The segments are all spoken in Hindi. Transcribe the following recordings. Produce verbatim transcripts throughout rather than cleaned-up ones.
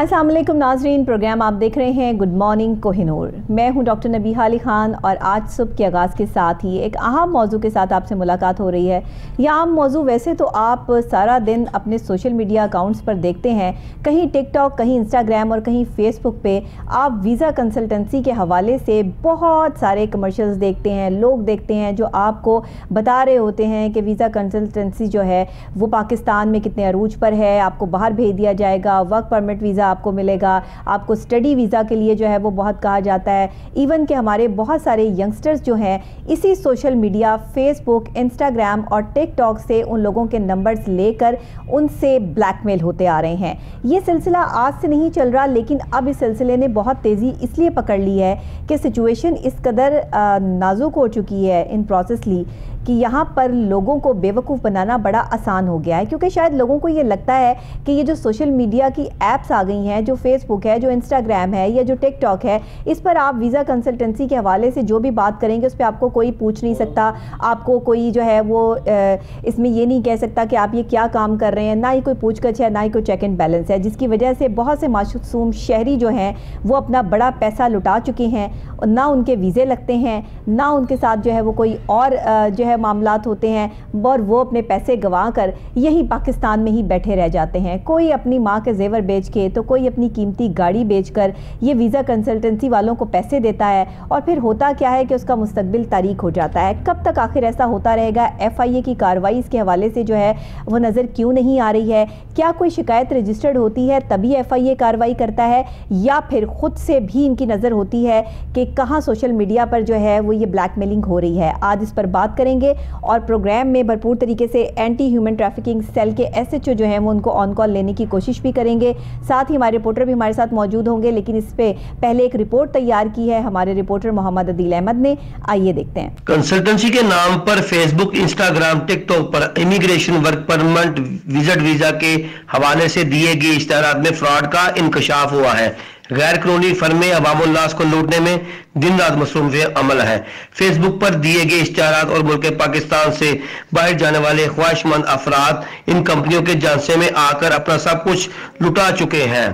अस्सलाम वालेकुम नाज़रीन, प्रोग्राम आप देख रहे हैं गुड मॉर्निंग कोहिनूर। मैं हूं डॉक्टर नबीहा अली खान और आज सुबह के आगाज़ के साथ ही एक अहम मौजू के साथ आपसे मुलाकात हो रही है। यह आम मौजू वैसे तो आप सारा दिन अपने सोशल मीडिया अकाउंट्स पर देखते हैं, कहीं टिकटॉक, कहीं इंस्टाग्राम और कहीं फ़ेसबुक पे आप वीज़ा कंसल्टेंसी के हवाले से बहुत सारे कमर्शल्स देखते हैं, लोग देखते हैं जो आपको बता रहे होते हैं कि वीज़ा कंसल्टेंसी जो है वो पाकिस्तान में कितने अरूज पर है, आपको बाहर भेज दिया जाएगा, वर्क परमिट वीज़ा आपको मिलेगा, आपको स्टडी वीज़ा के लिए जो है वो बहुत कहा जाता है। इवन के हमारे बहुत सारे यंगस्टर्स जो हैं इसी सोशल मीडिया फेसबुक, इंस्टाग्राम और टिकटॉक से उन लोगों के नंबर्स लेकर उनसे ब्लैकमेल होते आ रहे हैं। ये सिलसिला आज से नहीं चल रहा, लेकिन अब इस सिलसिले ने बहुत तेज़ी इसलिए पकड़ ली है कि सिचुएशन इस कदर नाजुक हो चुकी है इन प्रोसेसली कि यहाँ पर लोगों को बेवकूफ़ बनाना बड़ा आसान हो गया है, क्योंकि शायद लोगों को ये लगता है कि ये जो सोशल मीडिया की ऐप्स आ गई हैं, जो फेसबुक है, जो इंस्टाग्राम है या जो टिकटॉक है, इस पर आप वीज़ा कंसल्टेंसी के हवाले से जो भी बात करेंगे उस पर आपको कोई पूछ नहीं सकता, आपको कोई जो है वो इसमें ये नहीं कह सकता कि आप ये क्या काम कर रहे हैं, ना ही कोई पूछताछ है, ना ही कोई चेक एंड बैलेंस है, जिसकी वजह से बहुत से मासूम शहरी जो हैं वो अपना बड़ा पैसा लुटा चुके हैं। ना उनके वीज़े लगते हैं, ना उनके साथ जो है वो कोई और जो है मामलात होते हैं और वो अपने पैसे गवा कर यही पाकिस्तान में ही बैठे रह जाते हैं। कोई अपनी माँ के जेवर बेच के तो कोई अपनी कीमती गाड़ी बेचकर ये वीज़ा कंसल्टेंसी वालों को पैसे देता है और फिर होता क्या है कि उसका मुस्तकबिल तारीक हो जाता है। कब तक आखिर ऐसा होता रहेगा? एफ आई ए की कार्रवाई इसके हवाले से जो है वो नज़र क्यों नहीं आ रही है? क्या कोई शिकायत रजिस्टर्ड होती है तभी एफ आई ए कार्रवाई करता है, या फिर ख़ुद से भी इनकी नज़र होती है कि कहाँ सोशल मीडिया पर जो है वो ये ब्लैकमेलिंग हो रही है? आज इस पर बात करेंगे और प्रोग्राम में भरपूर तरीके से एंटी ह्यूमन ट्रैफिकिंग सेल के एस एच ओ जो हैं वो उनको ऑन कॉल लेने की कोशिश भी करेंगे, साथ ही हमारे रिपोर्टर भी हमारे साथ मौजूद होंगे। लेकिन इस पे पहले एक रिपोर्ट तैयार की है हमारे रिपोर्टर मोहम्मद अदील अहमद ने, आइए देखते हैं। कंसल्टेंसी के नाम पर फेसबुक, इंस्टाग्राम, टिकटॉक पर immigration work permit visit visa के हवाले से दिए गए इश्तेहार में फ्रॉड का इंकशाफ हुआ है। गैर कानूनी फर्में अवामुल्लास को लूटने में दिन रात मसरूम अमल है। फेसबुक पर दिए गए इश्तेहारात और मुल्क पाकिस्तान से बाहर जाने वाले ख्वाहिशमंद अफराद इन कंपनियों के जांचे में आकर अपना सब कुछ लुटा चुके हैं।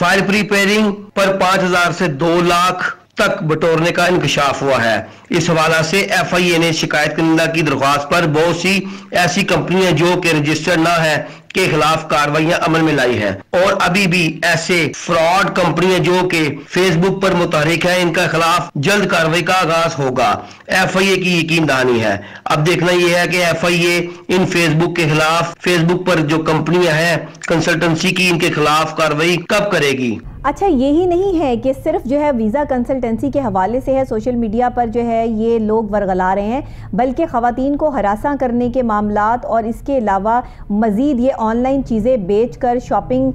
फाइल प्रिपेयरिंग पर पाँच हजार से दो लाख तक बटोरने का इंकशाफ हुआ है। इस हवाला से एफ आई ए ने शिकायत करने की दरख्वास्त पर बहुत सी ऐसी कंपनियां जो कि रजिस्टर्ड ना है के खिलाफ कार्रवाइयां अमल में लाई है और अभी भी ऐसे फ्रॉड कंपनियां जो कि फेसबुक पर मुतहरिक है इनका खिलाफ जल्द कार्रवाई का आगाज होगा। एफ आई ए की यकीन दहानी है। अब देखना यह है कि F I A in Facebook के खिलाफ, फेसबुक पर जो कंपनियां हैं कंसल्टेंसी की, इनके खिलाफ कार्रवाई कब करेगी। अच्छा, यही नहीं है कि सिर्फ जो है वीज़ा कंसल्टेंसी के हवाले से है, सोशल मीडिया पर जो है ये लोग वर्गला रहे हैं, बल्कि ख़वातीन को हरासा करने के मामलात और इसके अलावा मज़ीद ये ऑनलाइन चीज़ें बेचकर शॉपिंग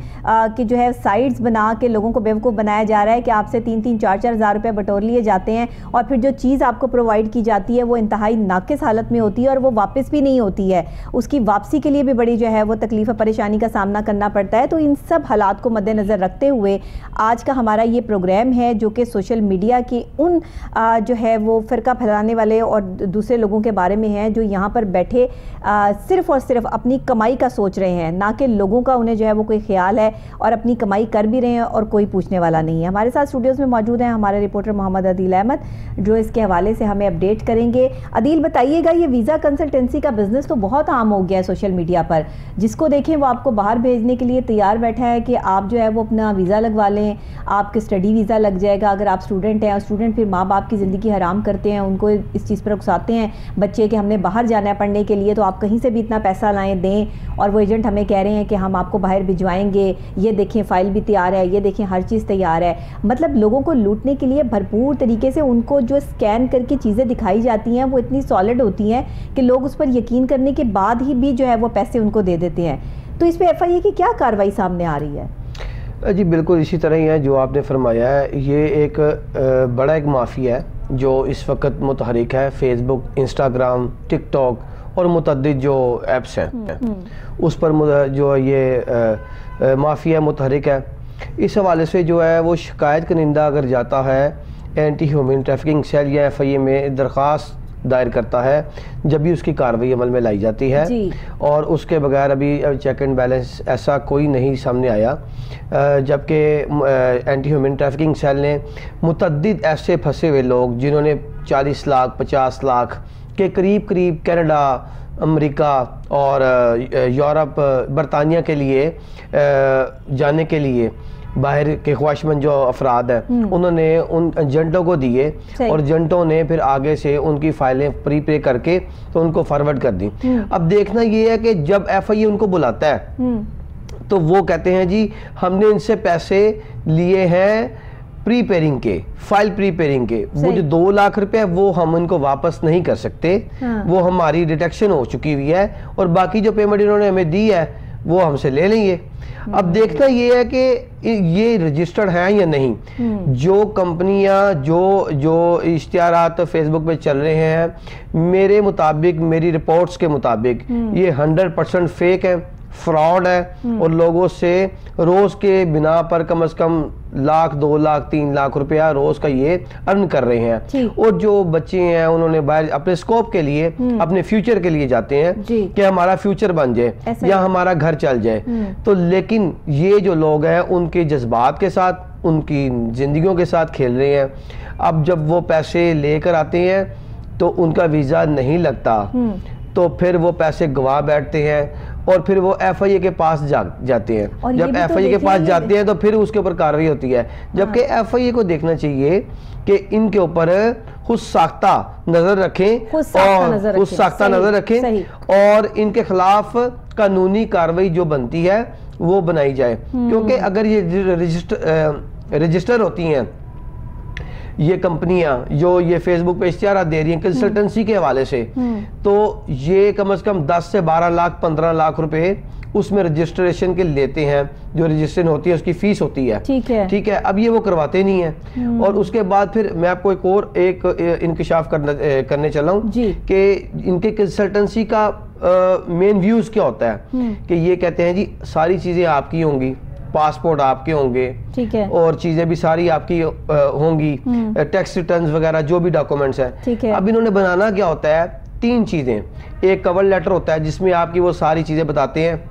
की जो है साइट्स बना के लोगों को बेवकूफ़ बनाया जा रहा है कि आपसे तीन तीन चार चार हज़ार रुपये बटोर लिए जाते हैं और फिर जो चीज़ आपको प्रोवाइड की जाती है वो इंतहाई नाकिस हालत में होती है और वो वापस भी नहीं होती है। उसकी वापसी के लिए भी बड़ी जो है वो तकलीफ़ और परेशानी का सामना करना पड़ता है। तो इन सब हालात को मद्देनज़र रखते हुए आज का हमारा ये प्रोग्राम है जो कि सोशल मीडिया की उन आ, जो है वो फ़िरका फैलाने वाले और दूसरे लोगों के बारे में है जो यहाँ पर बैठे आ, सिर्फ और सिर्फ अपनी कमाई का सोच रहे हैं, ना कि लोगों का उन्हें जो है वो कोई ख्याल है और अपनी कमाई कर भी रहे हैं और कोई पूछने वाला नहीं है। हमारे साथ स्टूडियोज़ में मौजूद हैं हमारे रिपोर्टर मोहम्मद अदील अहमद जो इसके हवाले से हमें अपडेट करेंगे। अदील, बताइएगा, ये वीज़ा कंसल्टेंसी का बिज़नेस तो बहुत आम हो गया है सोशल मीडिया पर, जिसको देखें वो आपको बाहर भेजने के लिए तैयार बैठा है कि आप जो है वो अपना वीज़ा लगवा लें, आपके स्टडी वीज़ा लग जाएगा अगर आप स्टूडेंट हैं। और स्टूडेंट फिर माँ बाप की ज़िंदगी हराम करते हैं, उनको इस चीज़ पर उकसाते हैं बच्चे कि हमने बाहर जाना है पढ़ने के लिए, तो आप कहीं से भी इतना पैसा लाएँ दें और वो एजेंट हमें कह रहे हैं कि हम आपको बाहर भिजवाएंगे, ये देखें फाइल भी तैयार है, ये देखें हर चीज़ तैयार है। मतलब लोगों को लूटने के लिए भरपूर तरीके से उनको जो स्कैन करके चीज़ें दिखाई जाती हैं वो इतनी सॉलिड होती हैं कि लोग उस पर यकीन करने के बाद ही भी जो है वो पैसे उनको दे देते हैं। तो इस पर एफ आई ए की क्या कार्रवाई सामने आ रही है? जी बिल्कुल इसी तरह ही है जो आपने फरमाया है। ये एक बड़ा एक माफिया है जो इस वक्त मुतहरिक है। फेसबुक, इंस्टाग्राम, टिकटॉक और मुतअद्दिद जो ऐप्स हैं उस पर जो ये माफिया मुतहरिक है। इस हवाले से जो है वो शिकायत कनिंदा अगर जाता है एंटी ह्यूमन ट्रैफिकिंग सेल या एफ आई ए में दरख्वास्त दायर करता है जब भी उसकी कार्रवाई अमल में लाई जाती है, और उसके बगैर अभी चेक एंड बैलेंस ऐसा कोई नहीं सामने आया। जबकि एंटी ह्यूमन ट्रैफिकिंग सेल ने मुतअद्दिद ऐसे फंसे हुए लोग जिन्होंने चालीस लाख पचास लाख के करीब करीब कनाडा, अमेरिका और यूरोप, बरतानिया के लिए जाने के लिए बाहर के ख्वाहिशमंद जो अफराद हैं, उन्होंने उन एजेंटों को दिए और एजेंटों ने फिर आगे से उनकी फाइलें प्री पे करके तो उनको फॉरवर्ड कर दी। अब देखना ये है कि जब एफ आई ए उनको बुलाता है तो वो कहते हैं जी हमने इनसे पैसे लिए हैं प्री पेयरिंग के, फाइल प्री पेयरिंग के, वो जो दो लाख रुपए वो हम उनको वापस नहीं कर सकते। हाँ। वो हमारी डिटेक्शन हो चुकी हुई है और बाकी जो पेमेंट इन्होंने हमें दी है वो हमसे ले लेंगे। अब देखना ये है कि ये रजिस्टर्ड है या नहीं। जो कंपनियां जो जो इश्तिहारात फेसबुक पे चल रहे हैं, मेरे मुताबिक, मेरी रिपोर्ट्स के मुताबिक ये हंड्रेड परसेंट फेक है, फ्रॉड है, और लोगों से रोज के बिना पर कम से कम लाख दो लाख तीन लाख रुपया रोज का ये अर्न कर रहे हैं। और जो बच्चे हैं उन्होंने बाहर अपने स्कोप के लिए, अपने फ्यूचर के लिए जाते हैं कि हमारा फ्यूचर बन जाए या हमारा घर चल जाए। तो लेकिन ये जो लोग हैं उनके जज्बात के साथ, उनकी जिंदगियों के साथ खेल रहे हैं। अब जब वो पैसे लेकर आते हैं तो उनका वीजा नहीं लगता, तो फिर वो पैसे गवा बैठते हैं और फिर वो एफ आई ए के पास जा, जाते हैं। जब एफ आई ए के पास जाते हैं तो फिर उसके ऊपर कार्रवाई होती है। जबकि एफ आई ए को देखना चाहिए कि इनके ऊपर खुद साख्ता नजर रखें और उस साख्ता नजर रखें और इनके खिलाफ कानूनी कार्रवाई जो बनती है वो बनाई जाए। क्योंकि अगर ये रजिस्टर रजिस्टर होती हैं ये कंपनियां जो ये फेसबुक पे इश्तिहार दे रही हैं कंसल्टेंसी के हवाले से, तो ये कम से कम दस से बारह लाख पंद्रह लाख रुपए उसमें रजिस्ट्रेशन के लेते हैं। जो रजिस्ट्रेशन होती है उसकी फीस होती है, ठीक है ठीक है। अब ये वो करवाते नहीं है। और उसके बाद फिर मैं आपको एक और एक इंकशाफ करना करने चला हूँ कि इनके कंसल्टेंसी का मेन व्यूज क्या होता है कि ये कहते हैं जी सारी चीजें आपकी होंगी, पासपोर्ट आपके होंगे, ठीक है, और चीजें भी सारी आपकी होंगी, टैक्स रिटर्न्स वगैरह जो भी डॉक्यूमेंट्स हैं, ठीक है। अब इन्होंने बनाना क्या होता है, तीन चीजें। एक कवर लेटर होता है जिसमें आपकी वो सारी चीजें बताते हैं,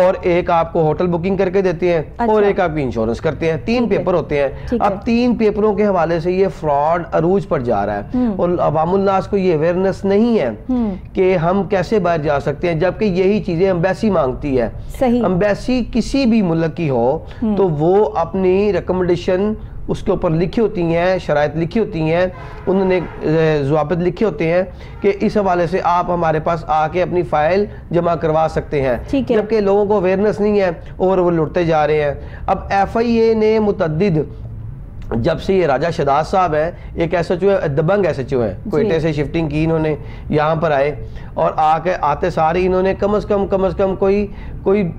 और एक आपको होटल बुकिंग करके देते हैं, अच्छा। और एक आपकी इंश्योरेंस करते हैं। तीन पेपर होते हैं। अब तीन पेपरों के हवाले से ये फ्रॉड अरूज पर जा रहा है और अवामुल्लास को ये अवेयरनेस नहीं है कि हम कैसे बाहर जा सकते हैं। जबकि यही चीजें एम्बेसी मांगती है। एम्बेसी किसी भी मुल्क की हो तो वो अपनी रिकमेंडेशन उसके ऊपर लिखी होती हैं, शराइत लिखी होती हैं, उन्होंने जवाबत लिखे होते हैं कि इस हवाले से आप हमारे पास आके अपनी फाइल जमा करवा सकते हैं, ठीक है। जबकि लोगों को अवेयरनेस नहीं है और वो लुटते जा रहे हैं। अब एफ आई ए ने मुतअद्दिद, जब से ये राजा शहजाद साहब हैं, एक एस एच ओ है, दबंग एस एच ओ है, कोयटे से शिफ्टिंग की, इन्होंने यहाँ पर आए और आके आते सारे इन्होंने कम अज़ कम कम अज़ कम कोई कोई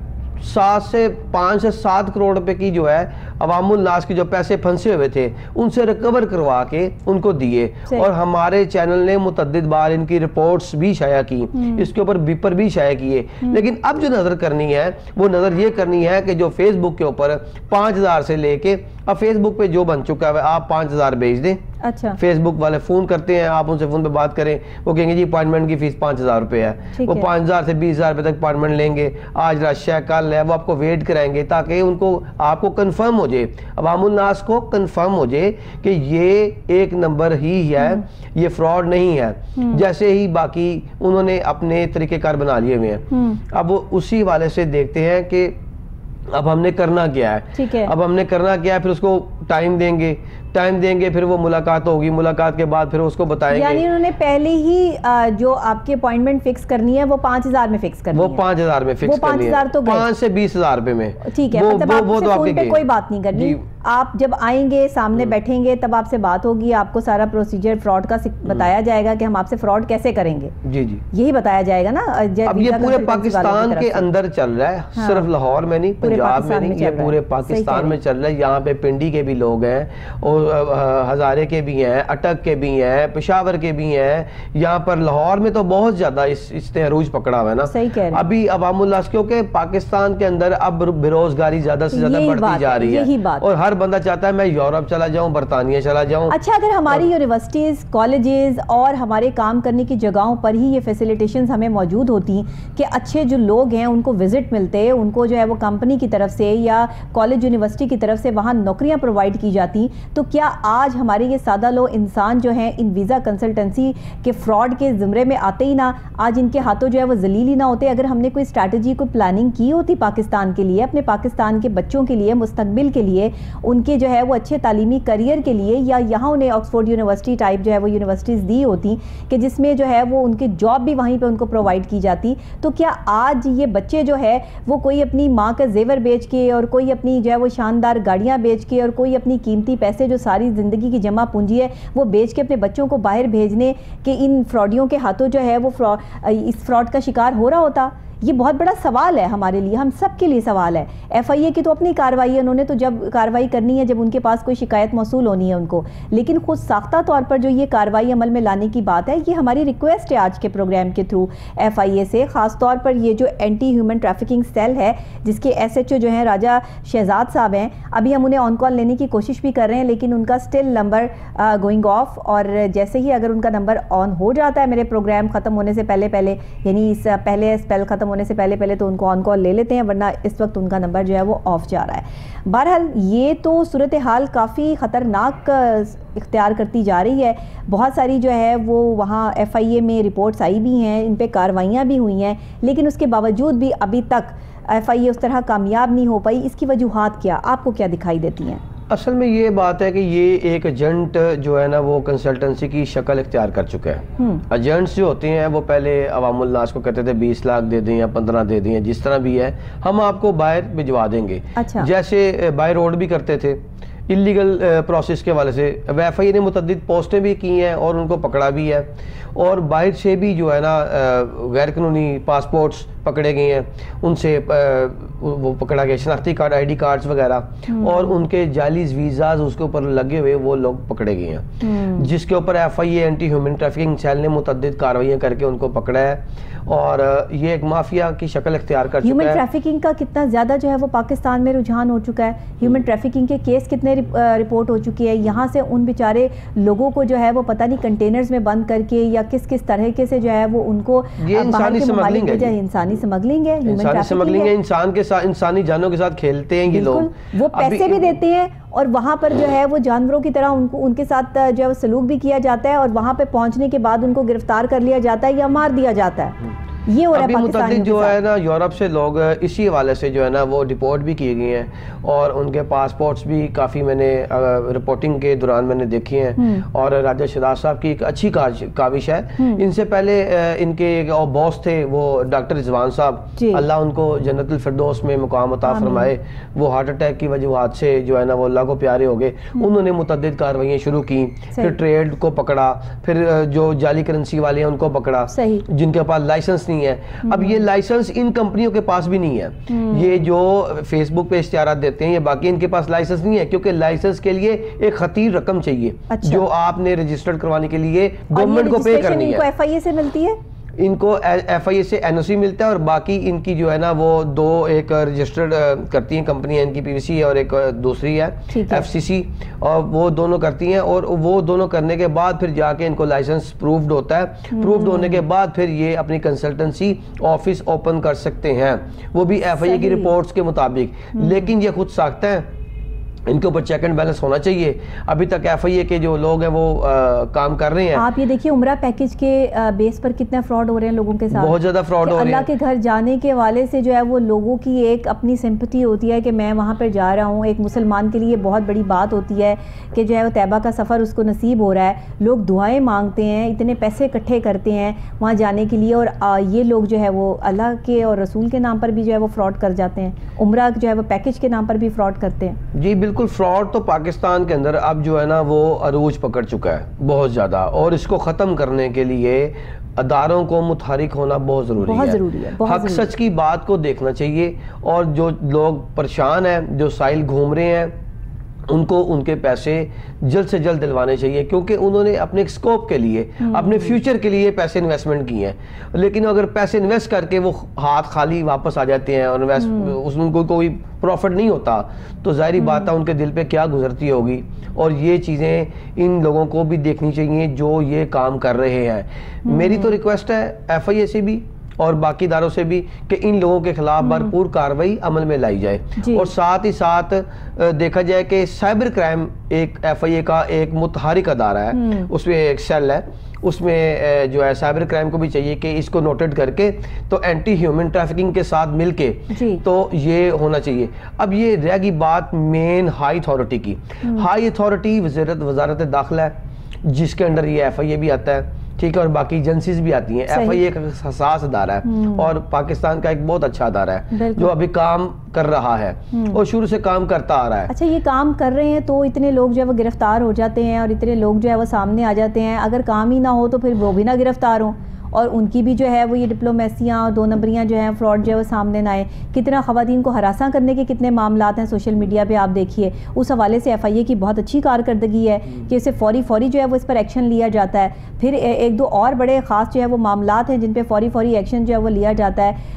सात से पाँच से सात करोड़ रुपए की जो है अवामुल्लास के जो पैसे फंसे हुए थे उनसे रिकवर करवा के उनको दिए। और हमारे चैनल ने मुतअद्दिद बार इनकी रिपोर्ट्स भी शाया की, इसके ऊपर बीपर भी शाया किए। लेकिन अब जो नज़र करनी है वो नज़र ये करनी है कि जो फेसबुक के ऊपर पाँच हज़ार से लेके, अब फेसबुक पे जो बन चुका है आप पाँच हज़ार भेज दें, अच्छा। फेसबुक वाले फ़ोन करते हैं, आप उनसे फ़ोन पे बात करें, वो कहेंगे जी अपॉइंटमेंट की फ़ीस पाँच हज़ार रुपये है। वो पाँच हज़ार से बीस हज़ार रुपये तक अपॉइंटमेंट लेंगे, आज रश है कल है, वो आपको वेट कराएंगे ताकि उनको आपको कन्फर्म हो जाए, अवामुलनास को कन्फर्म हो जाए कि ये एक नंबर ही है, ये फ्रॉड नहीं है। जैसे ही बाकी उन्होंने अपने तरीक़ेकार बना लिए हुए हैं। अब उसी वाले से देखते हैं कि अब हमने करना क्या है, ठीक है। अब हमने करना क्या है, फिर उसको टाइम देंगे, टाइम देंगे, फिर वो मुलाकात होगी, मुलाकात के बाद फिर उसको बताएंगे। यानी उन्होंने पहले ही जो आपकी अपॉइंटमेंट फिक्स करनी है वो पाँच हजार में फिक्स करनी है, वो पाँच हजार में फिक्स करनी है, तो पाँच से बीस हजार रुपए में, ठीक है। मतलब आपसे फोन पे कोई बात नहीं करनी, आप जब आएंगे सामने बैठेंगे तब आपसे बात होगी, आपको सारा प्रोसीजर फ्रॉड का बताया जाएगा कि हम आपसे फ्रॉड कैसे करेंगे, जी जी यही बताया जाएगा ना। अब ये पूरे पाकिस्तान के अंदर चल रहा है, सिर्फ लाहौर में नहीं, पंजाब में नहीं, ये पूरे पाकिस्तान में चल रहा है। यहाँ पे पिंडी के भी लोग हैं और हज़ारे के भी हैं, अटक के भी हैं, पेशावर के भी हैं, यहाँ पर लाहौर में तो बहुत ज़्यादा इस इसने अरूज पकड़ा हुआ है ना। सही कह रहे हैं। अभी अवामुल्लाह क्योंकि पाकिस्तान के अंदर अब बेरोजगारी ज़्यादा से ज़्यादा बढ़ती जा रही है और हर बंदा चाहता है मैं यूरोप चला जाऊँ, बरतानिया चला जाऊँ। अच्छा, अगर हमारी यूनिवर्सिटीज़, कॉलेजेस और हमारे काम करने की जगहों पर ही ये फैसिलिटेशन हमें मौजूद होती कि अच्छे जो लोग हैं उनको विजिट मिलते, उनको जो है वो कंपनी की तरफ से या कॉलेज यूनिवर्सिटी की तरफ से वहाँ नौकरियाँ प्रोवाइड की जाती, तो क्या आज हमारे ये सादा लो इंसान जो हैं इन वीज़ा कंसल्टेंसी के फ्रॉड के ज़िम्रे में आते ही ना, आज इनके हाथों जो है वो जलील ही ना होते। अगर हमने कोई स्ट्रैटेजी, कोई प्लानिंग की होती पाकिस्तान के लिए, अपने पाकिस्तान के बच्चों के लिए, मुस्तकबिल के लिए, उनके जो है वो अच्छे तालीमी करियर के लिए, या यहाँ उन्हें ऑक्सफोर्ड यूनिवर्सिटी टाइप जो है वो यूनिवर्सिटीज़ दी होती कि जिसमें जो है वो उनकी जॉब भी वहीं पर उनको प्रोवाइड की जाती, तो क्या आज ये बच्चे जो है वो कोई अपनी माँ का जेवर बेच के और कोई अपनी जो है वो शानदार गाड़ियाँ बेच के और कोई अपनी कीमती पैसे जो सारी ज़िंदगी की जमा पूंजी है वो बेच के अपने बच्चों को बाहर भेजने के इन फ्रॉडियों के हाथों जो है वो फ्रॉड इस फ्रॉड का शिकार हो रहा होता? ये बहुत बड़ा सवाल है हमारे लिए, हम सब के लिए सवाल है। एफ आई ए की तो अपनी कार्रवाई है, उन्होंने तो जब कार्रवाई करनी है जब उनके पास कोई शिकायत मौसूल होनी है उनको, लेकिन खुद साख्ता तौर पर जो ये कार्रवाई अमल में लाने की बात है, ये हमारी रिक्वेस्ट है आज के प्रोग्राम के थ्रू एफ आई ए से, ख़ास तौर पर ये जो एंटी ह्यूमन ट्रैफिकिंग सेल है जिसके एस एच ओ जो हैं राजा शहजाद साहब हैं। अभी हम उन्हें ऑन कॉल लेने की कोशिश भी कर रहे हैं लेकिन उनका स्टिल नंबर गोइंग ऑफ, और जैसे ही अगर उनका नंबर ऑन हो जाता है मेरे प्रोग्राम ख़त्म होने से पहले पहले यानी इस पहले स्पेल ख़त्म होने से पहले पहले तो उनको ऑन कॉल ले लेते हैं, वरना इस वक्त उनका नंबर जो है वो ऑफ जा रहा है। बहरहाल ये तो सूरत हाल काफ़ी ख़तरनाक इख्तियार करती जा रही है। बहुत सारी जो है वो वहाँ एफ आई ए में रिपोर्ट्स आई भी हैं, इन पे कार्रवाइयाँ भी हुई हैं, लेकिन उसके बावजूद भी अभी तक एफ आई ए उस तरह कामयाब नहीं हो पाई। इसकी वजूहत क्या, आपको क्या दिखाई देती हैं? असल में ये बात है कि ये एक एजेंट जो है ना वो कंसल्टेंसी की शक्ल इख्तियार कर चुके हैं। एजेंट्स जो होते हैं वो पहले अवामुल नास को कहते थे बीस लाख दे दें या पंद्रह दे दें, जिस तरह भी है हम आपको बाहर भिजवा देंगे। अच्छा। जैसे बाय रोड भी करते थे इलीगल प्रोसेस के हवाले से, एफ आई ए ने मुतअद्दिद पोस्टें भी की हैं और उनको पकड़ा भी है, और बाहर से भी जो है ना गैर कानूनी पासपोर्ट्स पकड़े गए हैं, उनसे वो पकड़ा गया, शनाख्ती कार्ड, आईडी कार्ड्स वगैरह और उनके जाली वीज़ाज उसके ऊपर लगे हुए वो लोग पकड़े गए हैं, जिसके ऊपर F I A anti human trafficking cell ने मुतअद्दिद कार्रवाइयाँ करके उनको पकड़ा है और ये एक माफिया की शक्ल इख्तियार कर चुका है। ह्यूमन ट्रैफिकिंग का कितना ज़्यादा जो है वो पाकिस्तान में रुझान हो चुका है, ह्यूमन ट्रैफिकिंग के केस कितने रिपोर्ट हो चुकी है। यहाँ से उन बेचारे लोगों को जो है वो पता नहीं कंटेनर्स में बंद करके या किस किस तरह के से जो है वो उनको इंसानी स्मगलिंग है, इंसानी स्मगलिंग है, इंसानी स्मगलिंग है, इंसान के साथ, इंसानी जानों के साथ खेलते हैं ये लोग। वो पैसे भी देते हैं और वहाँ पर जो है वो जानवरों की तरह उनको उनके साथ जो है वो सलूक भी किया जाता है और वहाँ पे पहुँचने के बाद उनको गिरफ्तार कर लिया जाता है या मार दिया जाता है। ये हो रहा है पाकिस्तान में। जो है ना यूरोप से लोग इसी हवाले से जो है ना वो डिपोर्ट भी किए गए हैं और उनके पासपोर्ट्स भी काफ़ी मैंने रिपोर्टिंग के दौरान मैंने देखी हैं और राजा शहजाद साहब की एक अच्छी काविश है। इनसे पहले इनके एक और बॉस थे वो डॉक्टर रिजवान साहब, अल्लाह उनको जन्नतुल फिरदौस में मुकाम अता फरमाए, वो हार्ट अटैक की वजूहत से जो है ना वो अल्लाह को प्यारे हो गए। उन्होंने मुतअद्दिद कार्रवाइयाँ शुरू की, फिर ट्रेड को पकड़ा, फिर जो जाली करेंसी वाले हैं उनको पकड़ा जिनके पास लाइसेंस नहीं है। अब ये लाइसेंस इन कंपनियों के पास भी नहीं है, ये जो फेसबुक पे इश्तिहार देते हैं ये बाकी इनके पास लाइसेंस नहीं है क्योंकि लाइसेंस के लिए एक खतीर रकम चाहिए। अच्छा। जो आपने रजिस्टर्ड करवाने के लिए गवर्नमेंट को पे करनी है। एफ आई ए से मिलती है इनको, एफ आई ए से एन ओ सी मिलता है और बाकी इनकी जो है ना वो दो एक रजिस्टर्ड करती हैं कंपनियां, इनकी पी वी सी और एक दूसरी है एफ सी सी, और वो दोनों करती हैं और वो दोनों करने के बाद फिर जाके इनको लाइसेंस प्रूव्ड होता है। प्रूव्ड होने के बाद फिर ये अपनी कंसल्टेंसी ऑफिस ओपन कर सकते हैं, वो भी एफ आई ए की रिपोर्ट्स के मुताबिक। लेकिन ये खुद साख्ता है, इनके ऊपर चेक एंड बैलेंस होना चाहिए। अभी तक एफ आई ए के जो लोग हैं वो आ, काम कर रहे हैं। आप ये देखिए उम्रा पैकेज के आ, बेस पर कितना फ्रॉड हो रहे हैं लोगों के साथ, बहुत ज़्यादा फ्रॉड हो रहे हैं। अल्लाह के घर जाने के वाले से जो है वो लोगों की एक अपनी सिंपथी होती है कि मैं वहाँ पर जा रहा हूँ, एक मुसलमान के लिए बहुत बड़ी बात होती है कि जो है वो तैबा का सफ़र उसको नसीब हो रहा है, लोग दुआएँ मांगते हैं, इतने पैसे इकट्ठे करते हैं वहाँ जाने के लिए, और ये लोग जो है वो अल्लाह के और रसूल के नाम पर भी जो है वो फ्रॉड कर जाते हैं, उम्रा जो है वो पैकेज के नाम पर भी फ्रॉड करते हैं। जी बिल्कुल, फ्रॉड तो पाकिस्तान के अंदर अब जो है ना वो अरूज पकड़ चुका है बहुत ज़्यादा, और इसको ख़त्म करने के लिए अदारों को मुतहरिक होना बहुत ज़रूरी है, बहुत ज़रूरी है। हक सच की बात को देखना चाहिए और जो लोग परेशान हैं, जो साइल घूम रहे हैं उनको उनके पैसे जल्द से जल्द दिलवाने चाहिए, क्योंकि उन्होंने अपने स्कोप के लिए, अपने फ्यूचर के लिए पैसे इन्वेस्टमेंट किए हैं। लेकिन अगर पैसे इन्वेस्ट करके वो हाथ खाली वापस आ जाते हैं और उनको कोई प्रॉफिट नहीं होता, तो जाहिर बात है उनके दिल पे क्या गुजरती होगी। और ये चीज़ें इन लोगों को भी देखनी चाहिए जो ये काम कर रहे हैं। मेरी तो रिक्वेस्ट है एफ आई ए से भी और बाकी दारों से भी कि इन लोगों के खिलाफ भरपूर कार्रवाई अमल में लाई जाए, और साथ ही साथ देखा जाए कि साइबर क्राइम एक एफ आई ए का एक मुतहरिक अदारा है, उसमें एक सेल है, उसमें जो है साइबर क्राइम को भी चाहिए कि इसको नोटेड करके तो एंटी ह्यूमन ट्रैफिकिंग के साथ मिलके तो ये होना चाहिए। अब ये रहेगी बात मेन हाई अथॉरिटी की। हाई अथॉरिटी वज़ारत वज़ारत दाखिला है, जिसके अंडर ये एफ आई ए भी आता है, ठीक है, और बाकी एजेंसीज भी आती हैं। एफ आई ए एक हसास अदारा है और पाकिस्तान का एक बहुत अच्छा अदारा है जो अभी काम कर रहा है और शुरू से काम करता आ रहा है। अच्छा, ये काम कर रहे हैं तो इतने लोग जो है वो गिरफ्तार हो जाते हैं और इतने लोग जो है वो सामने आ जाते हैं। अगर काम ही ना हो तो फिर वो भी ना गिरफ्तार हो और उनकी भी जो है वो ये डिप्लोमेसियाँ और दो नंबरियाँ जो हैं, फ्रॉड जो है वो सामने ना आए। कितना ख़वातीन को हरासा करने के कितने मामलात हैं सोशल मीडिया पे, आप देखिए। उस हवाले से एफ आई ए की बहुत अच्छी कारकर्दगी है कि इसे फौरी फौरी जो है वो इस पर एक्शन लिया जाता है। फिर एक दो और बड़े ख़ास जो है वो मामलात हैं जिन पर फौरी फौरी एक्शन जो है वो लिया जाता है।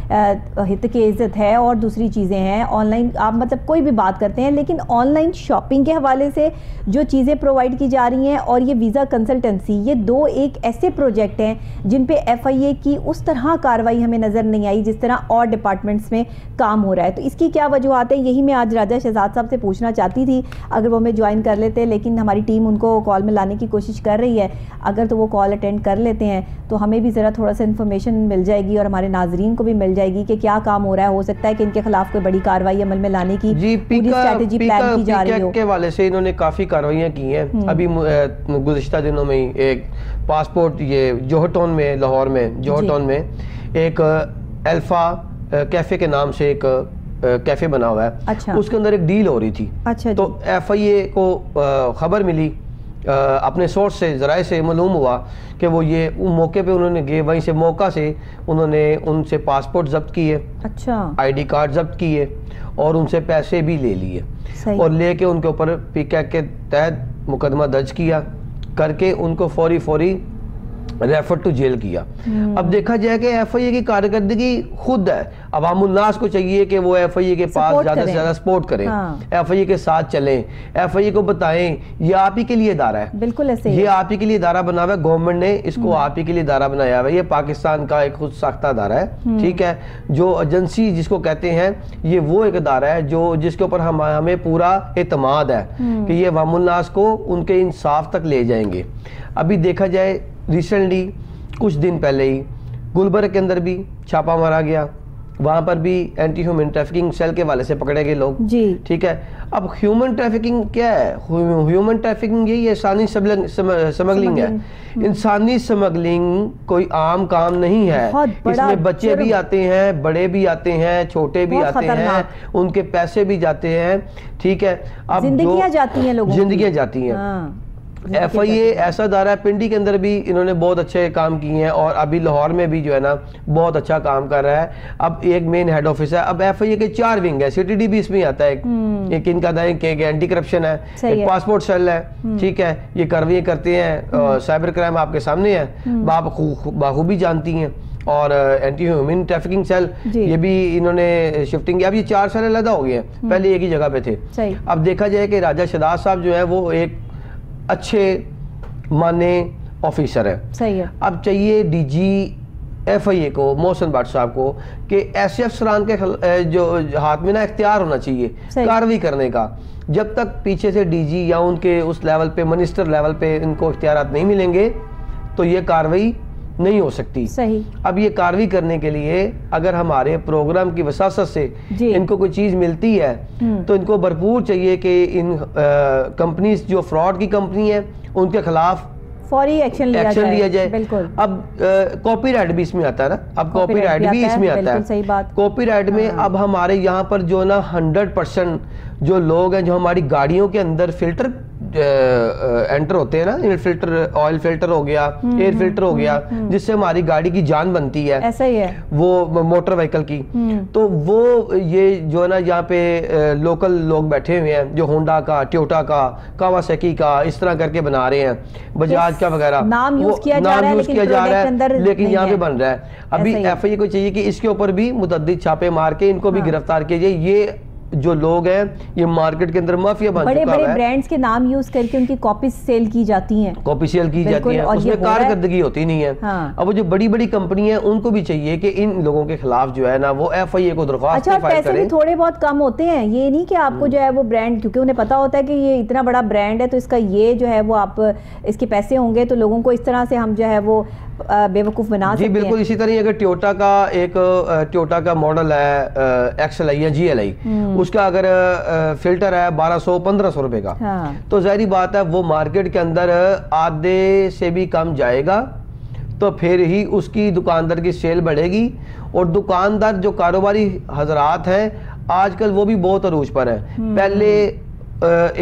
हित की इज़्ज़त है और दूसरी चीज़ें हैं। ऑनलाइन आप मतलब कोई भी बात करते हैं, लेकिन ऑनलाइन शॉपिंग के हवाले से जो चीज़ें प्रोवाइड की जा रही हैं और ये वीज़ा कंसल्टेंसी, ये दो एक ऐसे प्रोजेक्ट हैं जिन पर एफ आई ए की उस तरह कार्रवाई हमें नज़र नहीं आई जिस तरह और डिपार्टमेंट्स में काम हो रहा है। तो इसकी क्या वजूहत है, यही मैं आज राजा शहजाद साहब से पूछना चाहती थी। अगर वो हमें ज्वाइन कर लेते, लेकिन हमारी टीम उनको कॉल में लाने की कोशिश कर रही है, अगर तो वो कॉल अटेंड कर लेते हैं तो हमें भी ज़रा थोड़ा सा इन्फॉर्मेशन मिल जाएगी और हमारे नाजरीन को भी मिल जाएगी कि क्या काम हो रहा है। हो सकता है कि इनके खिलाफ कोई बड़ी कार्रवाई अमल में लाने की पूरी स्ट्रेटजी प्लान की जा रही हो। के हवाले से इन्होंने काफ़ी कार्रवाइयाँ की हैं। अभी गुज़िश्ता दिनों में ही एक पासपोर्ट, ये जोहर टाउन में, लाहौर में जोहर टाउन में एक अल्फा कैफ़े के नाम से एक कैफ़े बना हुआ है। अच्छा। उसके अंदर एक डील हो रही थी। अच्छा। तो एफ आई ए को ख़बर मिली, अपने सोर्स से, ज़राए से मालूम हुआ कि वो ये मौके पे उन्होंने गए, वहीं से मौका से उन्होंने उनसे पासपोर्ट ज़ब्त किए। अच्छा। आईडी कार्ड ज़ब्त किए और उनसे पैसे भी ले लिए और ले के उनके ऊपर पीके के तहत मुकदमा दर्ज किया करके उनको फौरी फौरी रेफर टू जेल किया। अब देखा जाए कि एफ आई ए की कारकर्दगी खुद है। अवामुन्नास को चाहिए कि वो एफ आई ए के पास ज़्यादा से ज़्यादा सपोर्ट करें, एफ आई ए के साथ चलें, एफ आई ए को बताएं ये आप ही के लिए इदारा है। बिल्कुल ऐसे ये आप ही के लिए इदारा बना हुआ है, गवर्नमेंट ने इसको आप ही के लिए इदारा बनाया हुआ है। ये पाकिस्तान का एक खुद साख्ता अदारा है, ठीक है। जो एजेंसी जिसको कहते हैं, ये वो एक अदारा है जो जिसके ऊपर हम हमें पूरा एतमाद है कि ये अवामुन्नास को उनके इंसाफ तक ले जाएंगे। अभी देखा जाए रिसेंटली कुछ दिन पहले ही गुलबर्ग के अंदर भी छापा मारा गया, वहाँ पर भी एंटी ह्यूमन ट्रैफिकिंग सेल के वाले से पकड़े गए लोग, ठीक है। अब ह्यूमन ट्रैफिकिंग क्या है? ह्यूमन ट्रैफिकिंग यही इंसानी स्मगलिंग है। इंसानी स्मगलिंग कोई आम काम नहीं है, इसमें बच्चे भी आते हैं, बड़े भी आते हैं, छोटे भी आते हैं, उनके पैसे भी जाते हैं, ठीक है। अब जिंदगियां जाती हैं लोगों की, जिंदगियां जाती हैं। एफ आई ए ऐसा अदारा है, पिंडी के अंदर भी इन्होंने बहुत अच्छे काम किए हैं और अभी लाहौर में भी जो है ना बहुत अच्छा काम कर रहा है। अब एक मेन हेड ऑफिस है, अब एफ आई ए के चार विंग है, सी टी डी भी इसमें आता है, एक इनका एंटी करप्शन है, एक पासपोर्ट सेल है, ठीक है। ये कार्रवाई करते हैं, साइबर क्राइम आपके सामने है, आप बाखूबी जानती हैं, और एंटी ह्यूमन ट्रैफिकिंग सेल ये भी इन्होंने शिफ्टिंग की। अब ये चार सेल अलहदा हो गए हैं, पहले एक ही जगह पे थे। अब देखा जाए कि राजा शहजाद साहब जो है वो एक अच्छे माने ऑफिसर है, सही है। अब चाहिए डीजी एफ आई ए को, मोहसिन भट्ट साहब को, कि ऐसे अफसरान के जो हाथ में ना इख्तियार होना चाहिए कार्रवाई करने का। जब तक पीछे से डीजी या उनके उस लेवल पे, मिनिस्टर लेवल पे इनको इख्तियार नहीं मिलेंगे तो ये कार्रवाई नहीं हो सकती, सही। अब ये कार्रवाई करने के लिए अगर हमारे प्रोग्राम की वसासत से इनको कोई चीज़ मिलती है तो इनको भरपूर चाहिए कि इन कंपनीज जो फ्रॉड की कंपनी है उनके खिलाफ फौरी एक्शन लिया एक्शन लिया जाए, बिल्कुल। अब कॉपीराइट भी इसमें आता है ना, अब कॉपीराइट भी इसमें आता है, सही बात। कॉपीराइट में अब हमारे यहाँ पर जो ना हंड्रेड परसेंट जो लोग हैं जो हमारी गाड़ियों के अंदर फिल्टर एंटर होते हैं ना, इन फिल्टर, ऑयल फिल्टर हो गया, एयर फिल्टर हो गया, जिससे हमारी गाड़ी की जान बनती है, ऐसा ही है वो मोटर व्हीकल की। तो वो ये जो है ना यहाँ पे लोकल लोग बैठे हुए हैं जो होंडा का, टोयोटा का, कावासाकी का इस तरह करके बना रहे हैं, बजाज का वगैरह, नाम यूज किया जा रहा है लेकिन यहाँ पे बन रहा है। अभी एफ आई ए को चाहिए कि इसके ऊपर भी मुतअद्दिद छापे मार के इनको भी गिरफ्तार किया जाए। ये जो लोग हैं ये मार्केट के अंदर माफिया बन चुका है। बड़े बड़े ब्रांड्स के नाम यूज करके उनकी कॉपीज सेल की जाती हैं, कॉपी सेल की जाती हैं, उसमें कारकर्दगी होती नहीं है। हाँ। अब जो बड़ी बड़ी कंपनियां हैं उनको भी चाहिए कि इन लोगों के खिलाफ जो है ना वो एफ आई ए को दरख्वास्त फाइल करें। अच्छा, पैसे भी थोड़े बहुत कम होते हैं, ये नहीं कि आपको जो है वो ब्रांड, क्योंकि उन्हें पता होता है कि ये इतना बड़ा ब्रांड है तो इसका ये जो है वो आप इसके पैसे होंगे तो लोगों को इस तरह से हम जो है वो बेवकूफ़ बना जी सकते बिल्कुल हैं। इसी तरह अगर टोयोटा का एक टोयोटा का मॉडल है एक्सएल आई या जी एल आई, उसका अगर फिल्टर है बारह सौ पंद्रह सौ रुपए का, हाँ। तो जाहिर बात है वो मार्केट के अंदर आधे से भी कम जाएगा तो फिर ही उसकी दुकानदार की सेल बढ़ेगी। और दुकानदार जो कारोबारी हजरात हैं आजकल वो भी बहुत अरूज पर है। पहले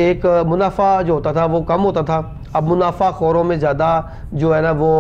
एक मुनाफा जो होता था वो कम होता था, अब मुनाफा खोरों में ज्यादा जो है ना वो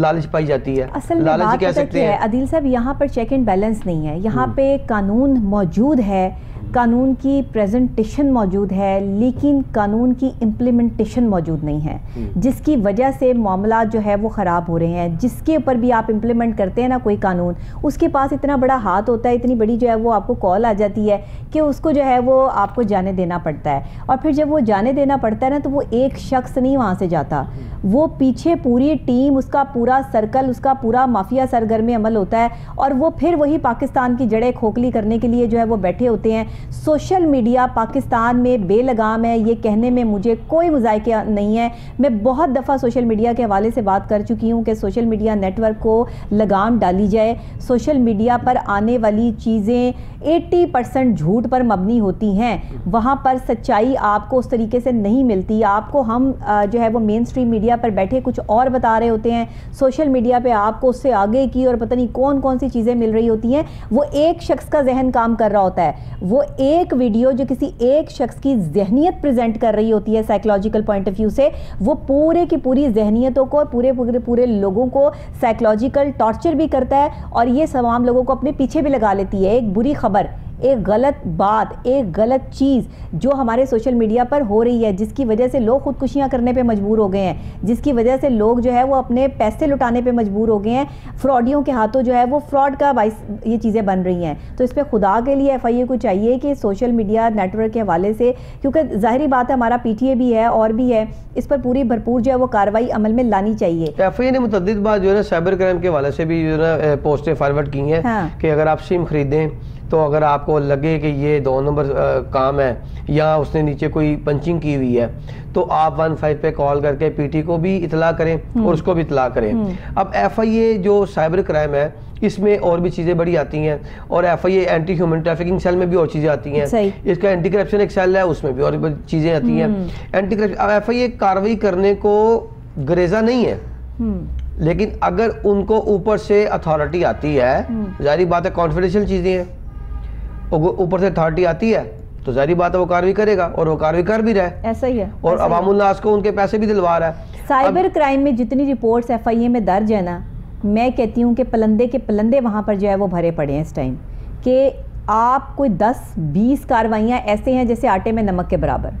लालच पाई जाती है। असल में बात कह सकते हैं अदील साहब, यहाँ पर चेक एंड बैलेंस नहीं है, यहाँ पे कानून मौजूद है, कानून की प्रेजेंटेशन मौजूद है, लेकिन कानून की इम्प्लीमेंटेशन मौजूद नहीं है, जिसकी वजह से मामला जो है वो ख़राब हो रहे हैं। जिसके ऊपर भी आप इम्प्लीमेंट करते हैं ना कोई कानून, उसके पास इतना बड़ा हाथ होता है, इतनी बड़ी जो है वो आपको कॉल आ जाती है कि उसको जो है वो आपको जाने देना पड़ता है। और फिर जब वो जाने देना पड़ता है ना तो वो एक शख्स नहीं वहाँ से जाता, वो पीछे पूरी टीम, उसका पूरा सर्कल, उसका पूरा माफिया सरगर्म अमल होता है। और वो फिर वही पाकिस्तान की जड़ें खोखली करने के लिए जो है वो बैठे होते हैं। सोशल मीडिया पाकिस्तान में बेलगाम है, ये कहने में मुझे कोई मुजायका नहीं है। मैं बहुत दफ़ा सोशल मीडिया के हवाले से बात कर चुकी हूँ कि सोशल मीडिया नेटवर्क को लगाम डाली जाए। सोशल मीडिया पर आने वाली चीज़ें अस्सी परसेंट झूठ पर मबनी होती हैं, वहाँ पर सच्चाई आपको उस तरीके से नहीं मिलती। आपको हम जो है वो मेन स्ट्रीम मीडिया पर बैठे कुछ और बता रहे होते हैं, सोशल मीडिया पर आपको उससे आगे की और पता नहीं कौन कौन सी चीज़ें मिल रही होती हैं। वो एक शख्स का जहन काम कर रहा होता है, वो एक वीडियो जो किसी एक शख्स की जहनियत प्रेजेंट कर रही होती है साइकोलॉजिकल पॉइंट ऑफ व्यू से, वो पूरे की पूरी जहनियतों को, पूरे पूरे पूरे लोगों को साइकोलॉजिकल टॉर्चर भी करता है और ये तमाम लोगों को अपने पीछे भी लगा लेती है। एक बुरी खबर, एक गलत बात, एक गलत चीज़ जो हमारे सोशल मीडिया पर हो रही है, जिसकी वजह से लोग खुदकुशियां करने पे मजबूर हो गए हैं, जिसकी वजह से लोग जो है वो अपने पैसे लुटाने पे मजबूर हो गए हैं, फ्रॉडियों के हाथों जो है वो फ्रॉड का बाइस ये चीज़ें बन रही हैं। तो इस पर खुदा के लिए एफ आई ए को चाहिए कि सोशल मीडिया नेटवर्क के हवाले से, क्योंकि ज़ाहिर बात है हमारा पी टी ए भी है और भी है, इस पर पूरी भरपूर जो है वो कार्रवाई अमल में लानी चाहिए। एफ आई ए ने मुतअद्दिद बार जो है ना साइबर क्राइम के हवाले से भी जो है पोस्टें फॉरवर्ड की हैं कि अगर आप सिम खरीदें तो अगर आपको लगे कि ये दो नंबर काम है या उसने नीचे कोई पंचिंग की हुई है तो आप वन फाइव पे कॉल करके पीटी को भी इतला करें और उसको भी इतला करें। अब एफ आई ए जो साइबर क्राइम है इसमें और भी चीज़ें बड़ी आती हैं, और F I A anti human trafficking cell में भी और चीज़ें आती हैं, इसका एंटी करप्शन एक सेल है उसमें भी और चीज़ें आती हैं एंटी करप्शन। अब एफ आई ए कार्रवाई करने को गरेजा नहीं है, लेकिन अगर उनको ऊपर से अथॉरिटी आती है, जाहिर बात है कॉन्फिडेंशियल चीज़ें हैं, ऊपर से अथॉरिटी आती है तो जाहिर बात है वो कार्रवाई करेगा और वो कार्रवाई कर भी रहा है, ऐसा ही है। और अवामुल नास को उनके पैसे भी दिलवा रहा है। साइबर क्राइम में जितनी रिपोर्ट्स एफ आई ए में दर्ज है ना, मैं कहती हूँ कि पलंदे के पलंदे वहाँ पर जो है वो भरे पड़े हैं इस टाइम कि आप कोई दस बीस कार्रवाइयाँ ऐसे हैं जैसे आटे में नमक के बराबर।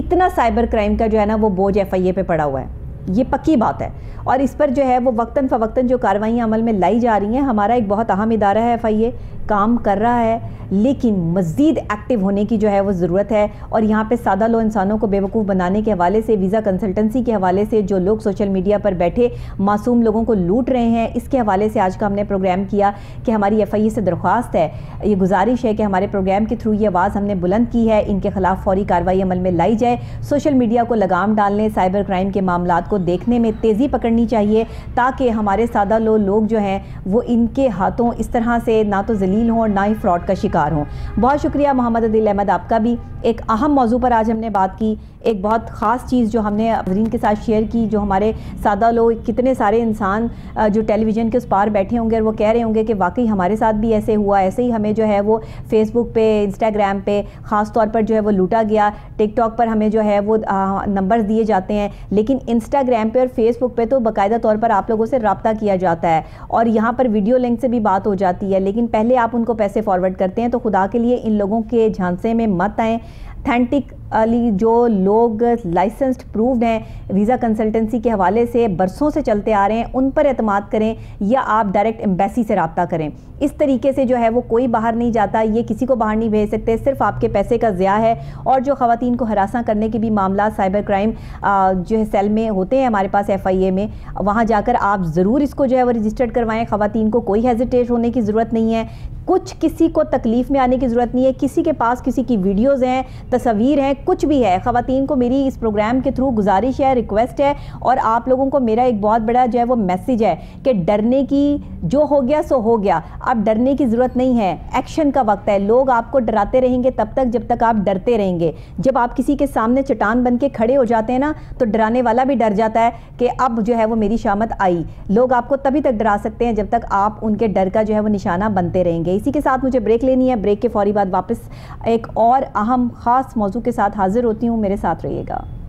इतना साइबर क्राइम का जो है ना वो बोझ एफ आई ए पे पड़ा हुआ है, ये पक्की बात है। और इस पर जो है वो वक्तन फवक्तन जो कार्रवाइयाँ अमल में लाई जा रही हैं, हमारा एक बहुत अहम इदारा है एफ आई ए, काम कर रहा है, लेकिन मज़ीद एक्टिव होने की जो है वो ज़रूरत है। और यहाँ पे सादा लो इंसानों को बेवकूफ़ बनाने के हवाले से, वीज़ा कंसल्टेंसी के हवाले से, जो लोग सोशल मीडिया पर बैठे मासूम लोगों को लूट रहे हैं, इसके हवाले से आज का हमने प्रोग्राम किया कि हमारी एफ आई ए से दरख्वास्त है, ये गुजारिश है कि हमारे प्रोग्राम के थ्रू ये आवाज़ हमने बुलंद की है, इनके खिलाफ फौरी कार्रवाई अमल में लाई जाए। सोशल मीडिया को लगाम डालने, साइबर क्राइम के मामला को देखने में तेज़ी पकड़नी चाहिए ताकि हमारे सादा लो लोग जो हैं वो इनके हाथों इस तरह से ना तो जलील अधीन हो और ना ही फ्रॉड का शिकार हो। बहुत शुक्रिया मोहम्मद अदिल अहमद आपका भी। एक अहम मौजू पर आज हमने बात की, एक बहुत ख़ास चीज़ जो हमने अवरीन के साथ शेयर की, जो हमारे सादा लोग, कितने सारे इंसान जो टेलीविज़न के उस पार बैठे होंगे और वो कह रहे होंगे कि वाकई हमारे साथ भी ऐसे हुआ, ऐसे ही हमें जो है वो फेसबुक पे, इंस्टाग्राम पे ख़ास तौर पर जो है वो लूटा गया, टिकटॉक पर हमें जो है वो नंबर्स दिए जाते हैं, लेकिन इंस्टाग्राम पे और फेसबुक पे तो बाकायदा तौर पर आप लोगों से रब्ता किया जाता है और यहाँ पर वीडियो लिंक से भी बात हो जाती है, लेकिन पहले आप उनको पैसे फॉरवर्ड करते हैं। तो खुदा के लिए इन लोगों के झांसे में मत आएँ। अथेंटिक अली जो लोग लाइसेंस्ड प्रूव्ड हैं वीज़ा कंसल्टेंसी के हवाले से बरसों से चलते आ रहे हैं, उन पर एतमाद करें या आप डायरेक्ट एम्बेसी से रब्ता करें। इस तरीके से जो है वो कोई बाहर नहीं जाता, ये किसी को बाहर नहीं भेज सकते, सिर्फ आपके पैसे का ज़िया है। और जो ख़वातीन को हरासा करने के भी मामला साइबर क्राइम जो है सेल में होते हैं हमारे पास एफ़ आई ए में, वहाँ जाकर आप ज़रूर इसको जो है वो रजिस्टर्ड करवाएँ। ख़वातीन को कोई हेजिटेट होने की ज़रूरत नहीं है, कुछ किसी को तकलीफ़ में आने की ज़रूरत नहीं है। किसी के पास किसी की वीडियोज़ हैं, तस्वीर हैं, कुछ भी है, ख़वातीन को मेरी इस प्रोग्राम के थ्रू गुजारिश है, रिक्वेस्ट है और आप लोगों को मेरा एक बहुत बड़ा जो है वो मैसेज है कि डरने की, जो हो गया सो हो गया, अब डरने की ज़रूरत नहीं है। एक्शन का वक्त है। लोग आपको डराते रहेंगे तब तक जब तक आप डरते रहेंगे। जब आप किसी के सामने चट्टान बन के खड़े हो जाते हैं ना, तो डराने वाला भी डर जाता है कि अब जो है वो मेरी शामत आई। लोग आपको तभी तक डरा सकते हैं जब तक आप उनके डर का जो है वो निशाना बनते रहेंगे। इसी के साथ मुझे ब्रेक लेनी है, ब्रेक के फौरी बाद वापस एक और अहम ख़ास मौजू के साथ हाज़िर होती हूँ, मेरे साथ रहिएगा।